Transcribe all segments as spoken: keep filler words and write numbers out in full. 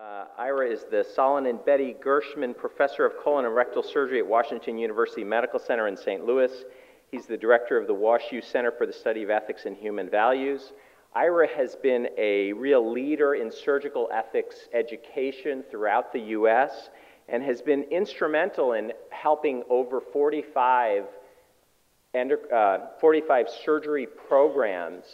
Uh, Ira is the Solon and Betty Gershman Professor of Colon and Rectal Surgery at Washington University Medical Center in Saint Louis. He's the director of the Wash U Center for the Study of Ethics and Human Values. Ira has been a real leader in surgical ethics education throughout the U S and has been instrumental in helping over forty-five, endo, uh, forty-five surgery programs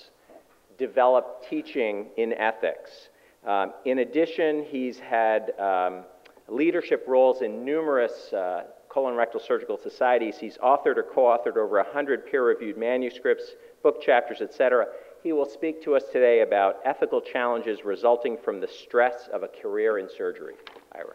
develop teaching in ethics. Um, in addition, he's had um, leadership roles in numerous uh, colon rectal surgical societies. He's authored or co-authored over one hundred peer-reviewed manuscripts, book chapters, et cetera. He will speak to us today about ethical challenges resulting from the stress of a career in surgery. Ira.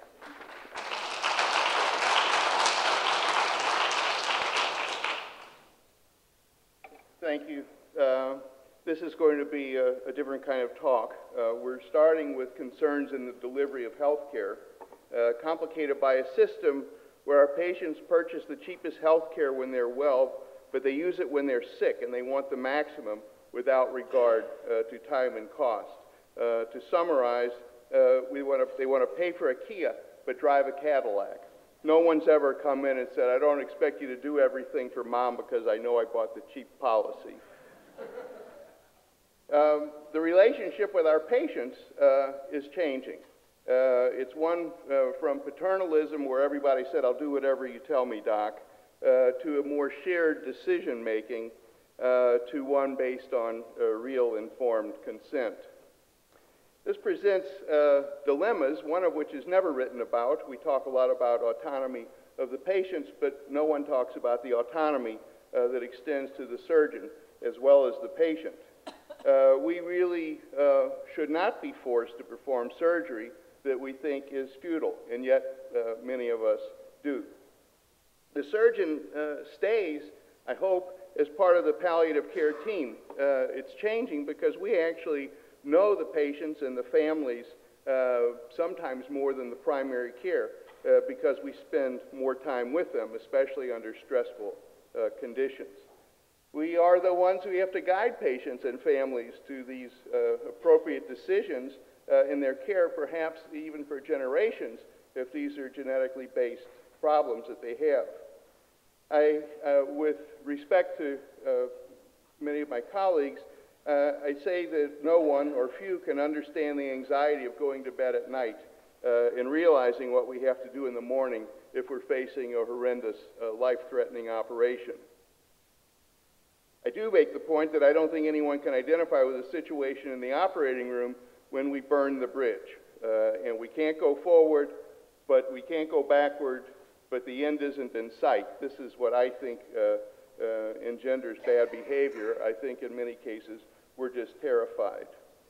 Thank you. Uh, this is going to be a, a different kind of talk. Uh, we're starting with concerns in the delivery of healthcare, uh, complicated by a system where our patients purchase the cheapest healthcare when they're well, but they use it when they're sick and they want the maximum without regard uh, to time and cost. Uh, to summarize, uh, we want to, they want to pay for a Kia, but drive a Cadillac. No one's ever come in and said, I don't expect you to do everything for mom because I know I bought the cheap policy. um, the relationship with our patients uh, is changing. Uh, it's one uh, from paternalism, where everybody said, I'll do whatever you tell me, doc, uh, to a more shared decision-making, uh, to one based on uh, real informed consent. This presents uh, dilemmas, one of which is never written about. We talk a lot about autonomy of the patients, but no one talks about the autonomy uh, that extends to the surgeon as well as the patient. Uh, we really uh, should not be forced to perform surgery that we think is futile, and yet uh, many of us do. The surgeon uh, stays, I hope, as part of the palliative care team. Uh, it's changing because we actually know the patients and the families uh, sometimes more than the primary care uh, because we spend more time with them, especially under stressful uh, conditions. We are the ones who have to guide patients and families to these uh, appropriate decisions uh, in their care, perhaps even for generations, if these are genetically based problems that they have. I, uh, with respect to uh, many of my colleagues, Uh, I say that no one or few can understand the anxiety of going to bed at night uh, and realizing what we have to do in the morning if we're facing a horrendous, uh, life-threatening operation. I do make the point that I don't think anyone can identify with a situation in the operating room when we burn the bridge. Uh, and we can't go forward, but we can't go backward, but the end isn't in sight. This is what I think uh, Uh, engenders bad behavior. I think in many cases we're just terrified.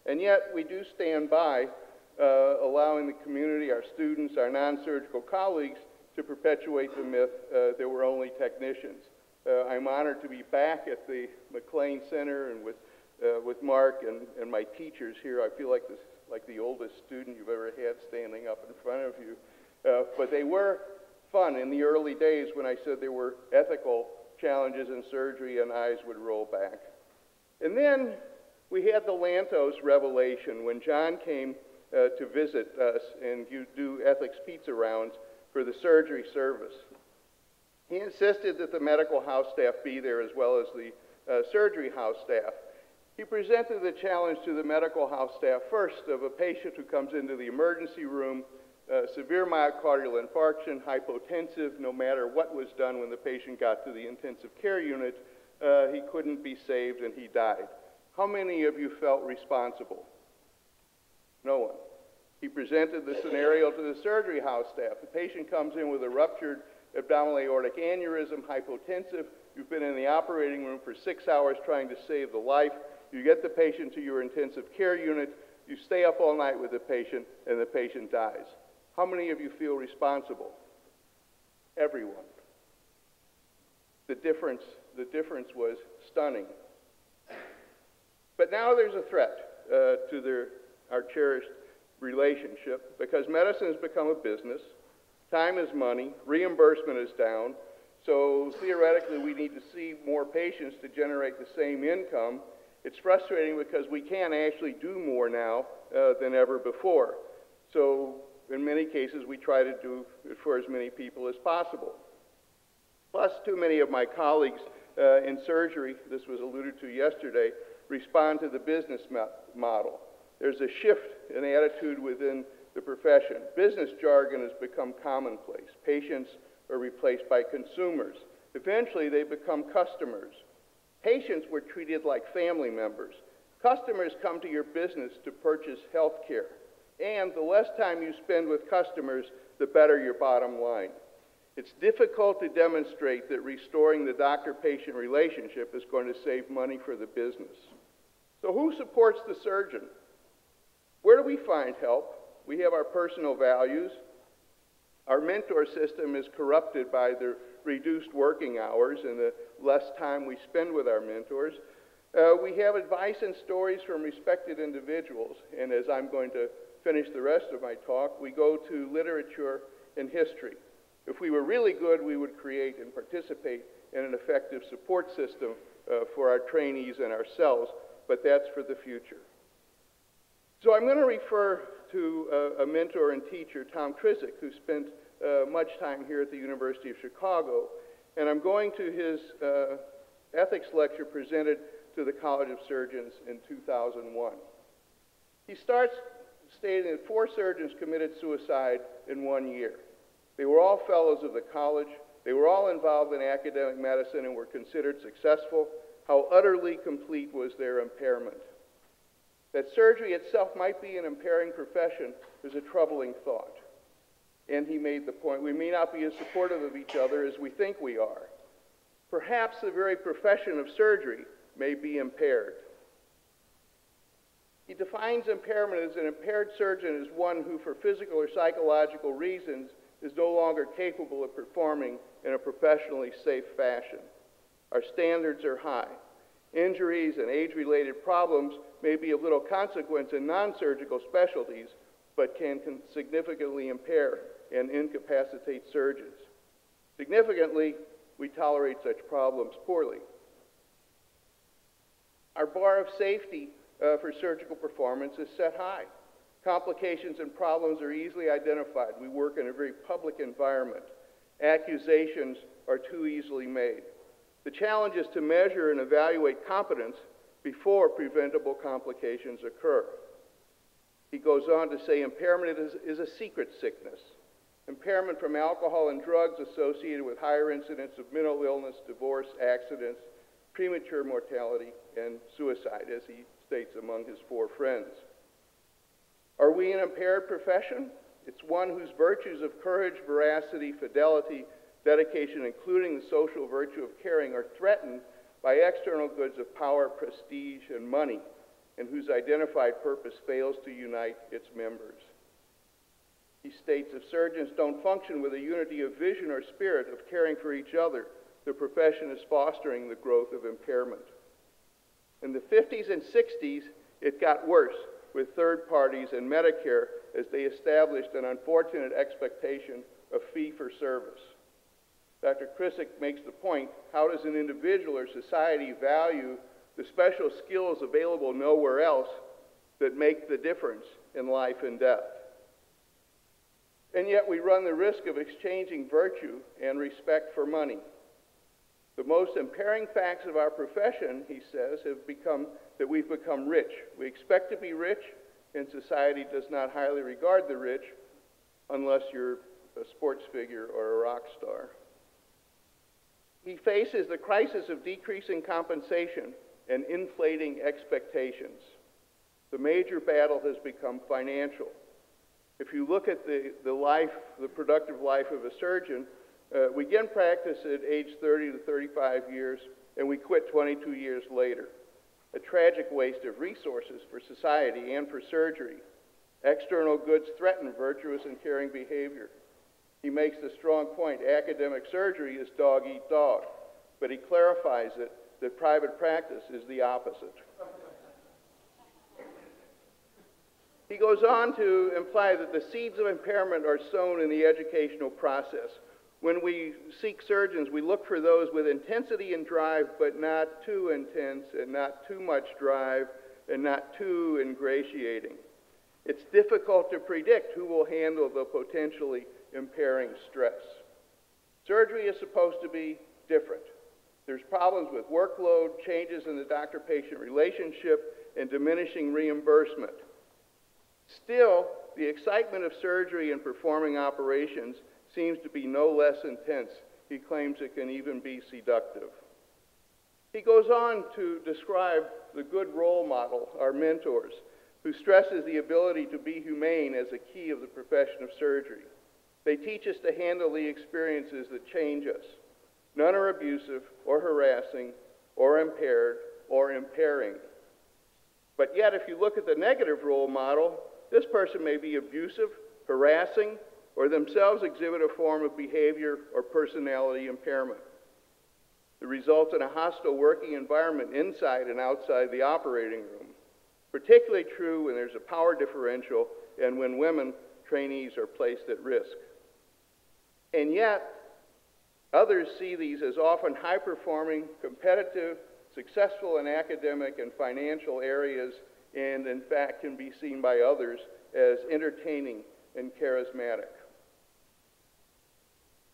And yet we do stand by uh, allowing the community, our students, our non-surgical colleagues to perpetuate the myth uh, that we're only technicians. Uh, I'm honored to be back at the MacLean Center and with, uh, with Mark and, and my teachers here. I feel like, this, like the oldest student you've ever had standing up in front of you. Uh, but they were fun in the early days when I said there were ethical challenges in surgery and eyes would roll back. And then we had the Lantos revelation when John came uh, to visit us and you do ethics pizza rounds for the surgery service. He insisted that the medical house staff be there as well as the uh, surgery house staff. He presented the challenge to the medical house staff first of a patient who comes into the emergency room, Uh, severe myocardial infarction, hypotensive, no matter what was done when the patient got to the intensive care unit, uh, he couldn't be saved and he died. How many of you felt responsible? No one. He presented the scenario to the surgery house staff. The patient comes in with a ruptured abdominal aortic aneurysm, hypotensive. You've been in the operating room for six hours trying to save the life. You get the patient to your intensive care unit. You stay up all night with the patient and the patient dies. How many of you feel responsible? Everyone. The difference, the difference was stunning. But now there's a threat uh, to their, our cherished relationship because medicine has become a business. Time is money. Reimbursement is down. So theoretically, we need to see more patients to generate the same income. It's frustrating because we can't actually do more now uh, than ever before. So in many cases, we try to do it for as many people as possible. Plus, too many of my colleagues uh, in surgery, this was alluded to yesterday, respond to the business model. There's a shift in attitude within the profession. Business jargon has become commonplace. Patients are replaced by consumers. Eventually, they become customers. Patients were treated like family members. Customers come to your business to purchase health care. And the less time you spend with customers, the better your bottom line. It's difficult to demonstrate that restoring the doctor-patient relationship is going to save money for the business. So who supports the surgeon? Where do we find help? We have our personal values. Our mentor system is corrupted by the reduced working hours and the less time we spend with our mentors. Uh, we have advice and stories from respected individuals. And as I'm going to finish the rest of my talk, we go to literature and history. If we were really good, we would create and participate in an effective support system uh, for our trainees and ourselves, but that's for the future. So I'm going to refer to uh, a mentor and teacher, Tom Krizek, who spent uh, much time here at the University of Chicago, and I'm going to his uh, ethics lecture presented to the College of Surgeons in two thousand one. He starts stating that four surgeons committed suicide in one year. They were all fellows of the college. They were all involved in academic medicine and were considered successful. How utterly complete was their impairment. That surgery itself might be an impairing profession is a troubling thought. And he made the point, we may not be as supportive of each other as we think we are. Perhaps the very profession of surgery may be impaired. He defines impairment as an impaired surgeon is one who, for physical or psychological reasons, is no longer capable of performing in a professionally safe fashion. Our standards are high. Injuries and age-related problems may be of little consequence in non-surgical specialties, but can significantly impair and incapacitate surgeons. Significantly, we tolerate such problems poorly. Our bar of safety uh, for surgical performance is set high. Complications and problems are easily identified. We work in a very public environment. Accusations are too easily made. The challenge is to measure and evaluate competence before preventable complications occur. He goes on to say impairment is, is a secret sickness. Impairment from alcohol and drugs associated with higher incidents of mental illness, divorce, accidents, premature mortality, and suicide, as he states among his four friends. Are we an impaired profession? It's one whose virtues of courage, veracity, fidelity, dedication, including the social virtue of caring, are threatened by external goods of power, prestige, and money, and whose identified purpose fails to unite its members. He states, if surgeons don't function with a unity of vision or spirit of caring for each other, the profession is fostering the growth of impairment. In the fifties and sixties, it got worse with third parties and Medicare as they established an unfortunate expectation of fee-for-service. Doctor Krizek makes the point, how does an individual or society value the special skills available nowhere else that make the difference in life and death? And yet we run the risk of exchanging virtue and respect for money. The most impairing facts of our profession, he says, have become that we've become rich. We expect to be rich, and society does not highly regard the rich unless you're a sports figure or a rock star. He faces the crisis of decreasing compensation and inflating expectations. The major battle has become financial. If you look at the, the life, the productive life of a surgeon, uh, we begin practice at age thirty to thirty-five years, and we quit twenty-two years later. A tragic waste of resources for society and for surgery. External goods threaten virtuous and caring behavior. He makes the strong point, academic surgery is dog eat dog, but he clarifies it that private practice is the opposite. He goes on to imply that the seeds of impairment are sown in the educational process. When we seek surgeons, we look for those with intensity and drive, but not too intense and not too much drive and not too ingratiating. It's difficult to predict who will handle the potentially impairing stress. Surgery is supposed to be different. There's problems with workload, changes in the doctor-patient relationship, and diminishing reimbursement. Still, the excitement of surgery and performing operations seems to be no less intense. He claims it can even be seductive. He goes on to describe the good role model, our mentors, who stresses the ability to be humane as a key of the profession of surgery. They teach us to handle the experiences that change us. None are abusive or harassing or impaired or impairing. But yet, if you look at the negative role model, this person may be abusive, harassing, or themselves exhibit a form of behavior or personality impairment. It results in a hostile working environment inside and outside the operating room, particularly true when there's a power differential and when women trainees are placed at risk. And yet, others see these as often high-performing, competitive, successful in academic and financial areas, and in fact can be seen by others as entertaining and charismatic.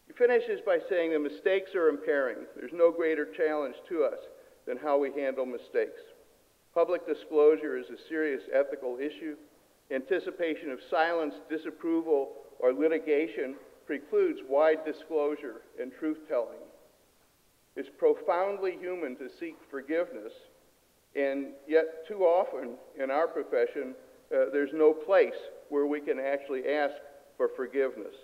He finishes by saying that mistakes are impairing. There's no greater challenge to us than how we handle mistakes. Public disclosure is a serious ethical issue. Anticipation of silence, disapproval, or litigation precludes wide disclosure and truth-telling. It's profoundly human to seek forgiveness, and yet too often in our profession, uh, there's no place where we can actually ask for forgiveness.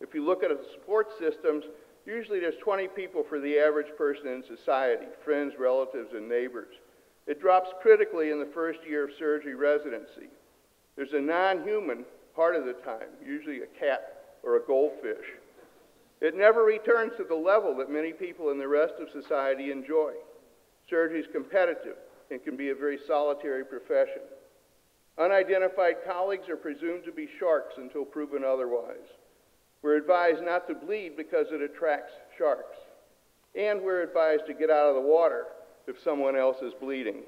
If you look at the support systems, usually there's twenty people for the average person in society, friends, relatives, and neighbors. It drops critically in the first year of surgery residency. There's a non-human part of the time, usually a cat or a goldfish. It never returns to the level that many people in the rest of society enjoy. Surgery is competitive and can be a very solitary profession. Unidentified colleagues are presumed to be sharks until proven otherwise. We're advised not to bleed because it attracts sharks. And we're advised to get out of the water if someone else is bleeding.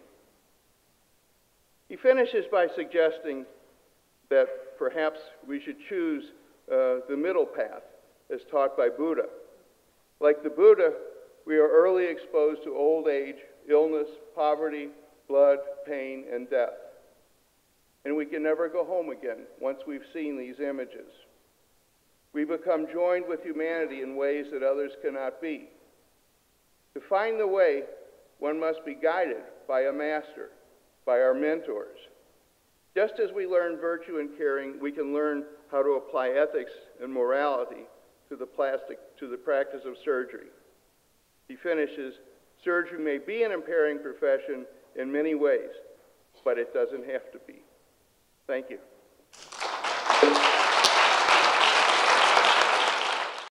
He finishes by suggesting that perhaps we should choose uh, the middle path as taught by Buddha. Like the Buddha, we are early exposed to old age, illness, poverty, blood, pain, and death. And we can never go home again once we've seen these images. We become joined with humanity in ways that others cannot be. To find the way, one must be guided by a master, by our mentors. Just as we learn virtue and caring, we can learn how to apply ethics and morality to the, plastic, to the practice of surgery. He finishes, surgery may be an impairing profession in many ways, but it doesn't have to be. Thank you.